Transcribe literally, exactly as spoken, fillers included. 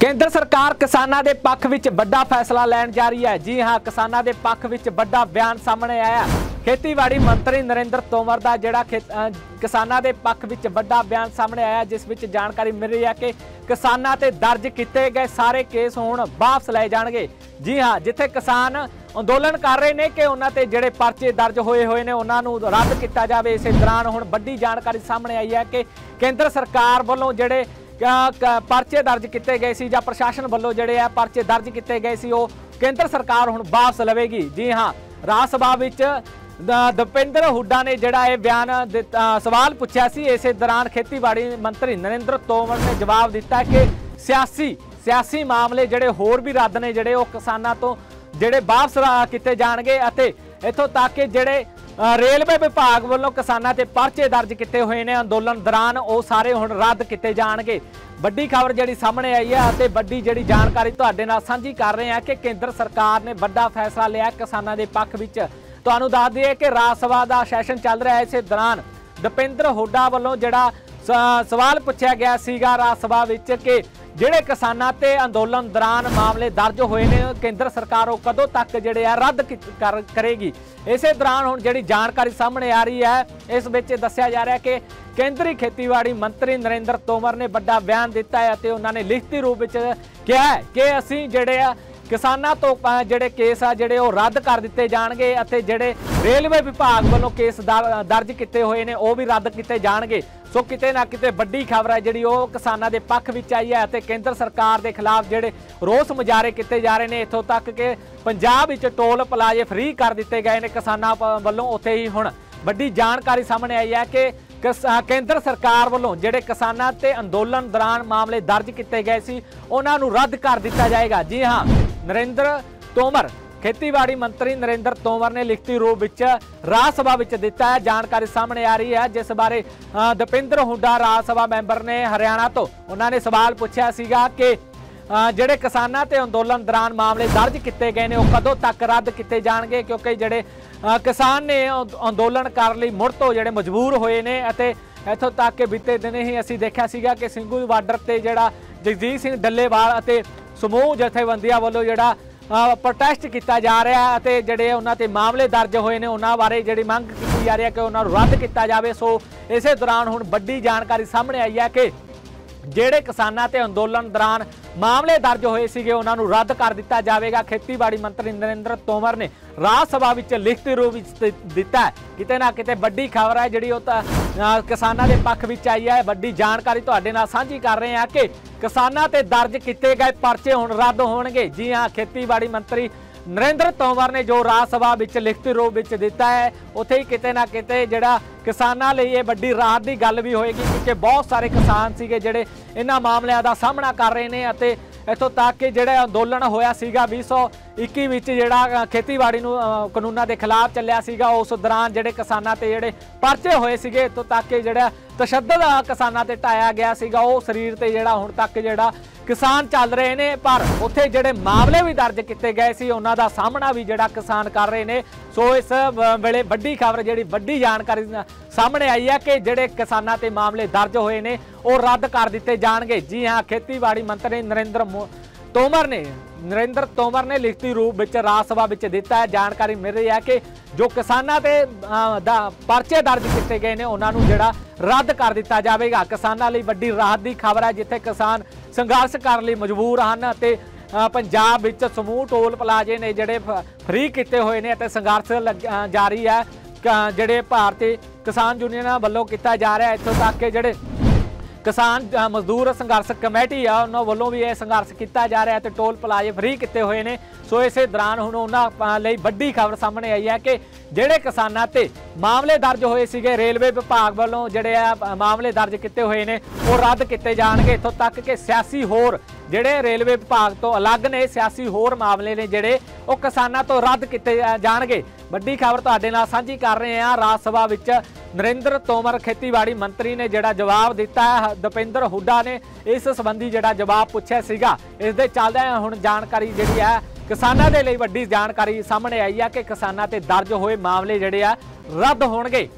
केंद्र सरकार किसानों के पक्ष में बड़ा फैसला लैन जा रही है। जी हाँ, किसानों के पक्ष में बड़ा बयान सामने आया। खेतीबाड़ी मंत्री नरेंद्र तोमर का जिहड़ा किसानों के पक्ष में बड़ा बयान सामने आया, जिस विच जानकारी मिल रही है कि किसानों ते दर्ज किए गए सारे केस हुण वापस लए जाणगे। जी हाँ, जिथे किसान अंदोलन कर रहे हैं कि उन्हां ते जिहड़े परचे दर्ज होए हुए ने उन्हां नूं रद्द किया जाए, इस दौरान हुण वड्डी जानकारी सामने आई है कि केंद्र सरकार वालों जिहड़े परचे दर्ज किए गए सी, प्रशासन वालों जिहड़े आ परचे दर्ज किए गए सी, वो केंद्र सरकार हुण वापस लवेगी। जी हाँ, राज सभा विच दीपेंद्र हुड्डा ने जिहड़ा ये बयान सवाल पूछा सी, इस दौरान खेतीबाड़ी मंत्री नरेंद्र तोमर ने जवाब दिता कि सियासी सियासी मामले जिहड़े होर भी रद्द ने, जिहड़े वो किसानां तो जिहड़े वापस किए जाणगे। इत्थों तक कि जिहड़े रेलवे विभाग वालों किसानों के परचे दर्ज किए हुए हैं अंदोलन दौरान, वो सारे हुण रद्द किए जाएंगे। बड़ी खबर जिहड़ी सामने आई है, बड़ी जिहड़ी जानकारी तुहाडे नाल सांझी कर रहे हैं कि केंद्र सरकार ने बड़ा फैसला लिया किसानों के पक्ष में। तुहानूं दस दईए कि राज सभा का सैशन चल रहा है, इस दौरान दीपेंद्र हुड्डा वालों जिहड़ा सवाल पूछा गया सीगा राज सभा विच कि जिहड़े किसानां ते अंदोलन दौरान मामले दर्ज होए ने केंद्र सरकार वो कदों तक जिहड़े आ रद्द कर करेगी। इसे दौरान हुण जिहड़ी जानकारी सामने आ रही है, इस विच दस्सिया जा रहा है कि केंद्रीय खेतीबाड़ी मंत्री नरेंद्र तोमर ने बड़ा बयान दिता है ते उन्होंने लिखती रूप विच कहा है कि असीं जिहड़े आ किसानों तो जिहड़े केस आ जिहड़े वो रद्द कर दिते जाणगे अते जिहड़े रेलवे विभाग वालों केस दर्ज किए हुए ने वो भी रद्द किए जाणगे। सो किते ना किते बड़ी खबर है जिहड़ी वो किसानों के पक्ष में आई है अते केंद्र सरकार के खिलाफ जिहड़े रोस मुजाहरे किए जा रहे हैं। इत्थों तक कि पंजाब विच टोल प्लाजे फ्री कर दिते गए ने किसानों वालों। उत्थे ही हुण बड़ी जानकारी सामने आई है कि केंद्र सरकार वालों जिहड़े किसानों ते अंदोलन दौरान मामले दर्ज किए गए सी उन्हां नूं रद्द कर दिता जाएगा। जी हाँ, नरेंद्र तोमर खेतीबाड़ी मंत्री नरेंद्र तोमर ने लिखती रूप विच राज सभा विच दिता है। जानकारी सामने आ रही है जिस बारे दीपेंद्र हुड्डा राज सभा मैंबर ने हरियाणा तो उन्होंने सवाल पूछा सीगा कि जिहड़े किसानां ते अंदोलन दौरान मामले दर्ज किए गए ने कदों तक रद्द किए जाणगे, क्योंकि जिहड़े किसान ने अंदोलन करने लई मुड़ तो जिहड़े मजबूर होए ने। इत्थों तक कि बीते दिन ही असीं देखिया सीगा कि सिंघूबॉर्डर ते जिहड़ा जगजीत सिंह डल्लेवाल अते समूह जथेबंदियां वालों जिहड़ा प्रोटेस्ट किया जा रहा है अते जिहड़े उन्हां ते मामले दर्ज होए ने उन्हां बारे जिहड़ी मंग की जा रही है कि उन्हां नूं रद्द किया जाए। सो इस दौरान हुण वड्डी जानकारी सामने आई है कि जिहड़े किसानां ते अंदोलन दौरान मामले दर्ज होए सीगे उन्हां नूं रद्द कर दिता जाएगा। खेतीबाड़ी मंत्री नरेंद्र तोमर ने राज सभा विच लिखती रूप विच दिता है। किते ना किते वड्डी खबर है जिहड़ी उह किसानां दे पक्ष विच आई है। वड्डी जानकारी तुहाडे नाल सांझी कर रहे हैं कि किसानां ते दर्ज किए गए परचे हुण रद्द होणगे। जी हाँ, खेतीबाड़ी मंत्री नरेंद्र तोमर ने जो राज सभा विच लिखती रूप विच दिता है उत्थे ही किते ना किते जिहड़ा किसानां लई ये वड्डी राहत दी गल भी होएगी, क्योंकि बहुत सारे किसान सीगे जिहड़े इन्हां मामलिਆਂ ਦਾ ਸਾਹਮਣਾ कर रहे हैं। अते इत्थों तक कि जिहड़ा अंदोलन होया सीगा बीस सौ इक्की विच जिहड़ा खेतीबाड़ी नूं कानूनां दे खिलाफ चलिया सीगा, उस दौरान जिहड़े किसानां ते जिहड़े परचे होए सीगे इत्थों तक कि जिहड़ा तशद्दद किसानां ते ढाया गया सीगा वो शरीर ते जिहड़ा हुण तक जिहड़ा किसान चल रहे ने। पर उत्थे जिहड़े मामले भी दर्ज किए गए सी उन्हां दा सामना भी जिहड़ा किसान कर रहे ने। सो इस वेले वड्डी खबर जिहड़ी वड्डी जानकारी सामने आई है कि जिहड़े किसानां ते मामले दर्ज होए ने वो रद्द कर दिते जाणगे। जी हाँ, खेतीबाड़ी मंत्री नरेंद्र तोमर ने नरेंद्र तोमर ने लिखती रूप विच राज सभा विच दिता है। जानकारी मिल रही है कि जो किसानां ते परचे दर्ज किए गए ने उन्हां नूं जिहड़ा रद्द कर दिता जाएगा। किसानां लई वड्डी राहत दी खबर है जिथे किसान संघर्ष करने मजबूर हैं ते पंजाब विच समूह टोल प्लाजे ने जिहड़े फ्री किए हुए ने ते संघर्ष लग जारी है जिहड़े भारतीय किसान यूनियन वालों किया जा रहा है। इत्थों तक कि जिहड़े किसान मजदूर संघर्ष कमेटी आ उन्हां वालों भी यह संघर्ष किया जा रहा है ते टोल प्लाजे फ्री किए हुए हैं। सो इस दौरान हुण उन्हां लई वड्डी खबर सामने आई है कि जिहड़े किसानां ते मामले दर्ज होए सीगे रेलवे विभाग वालों जिहड़े मामले दर्ज किए हुए हैं वो रद्द किए जाणगे। इत्थों तक कि सियासी होर जिहड़े रेलवे विभाग तो अलग ने सियासी होर मामले ने जिहड़े वो किसानां तो रद्द किए जाणगे। वड्डी खबर तुहाडे नाल सांझी कर रहे हैं। राज सभा विच नरेंद्र तोमर खेतीबाड़ी मंत्री ने जिहड़ा जवाब दिता है, दीपेंद्र हुड्डा ने इस संबंधी जिहड़ा जवाब पूछिया सीगा, इस दे चलदे हुण जानकारी जिहड़ी है किसानां दे लई वड्डी जानकारी सामने आई है कि किसानां ते दर्ज होए मामले जिहड़े आ रद्द होणगे।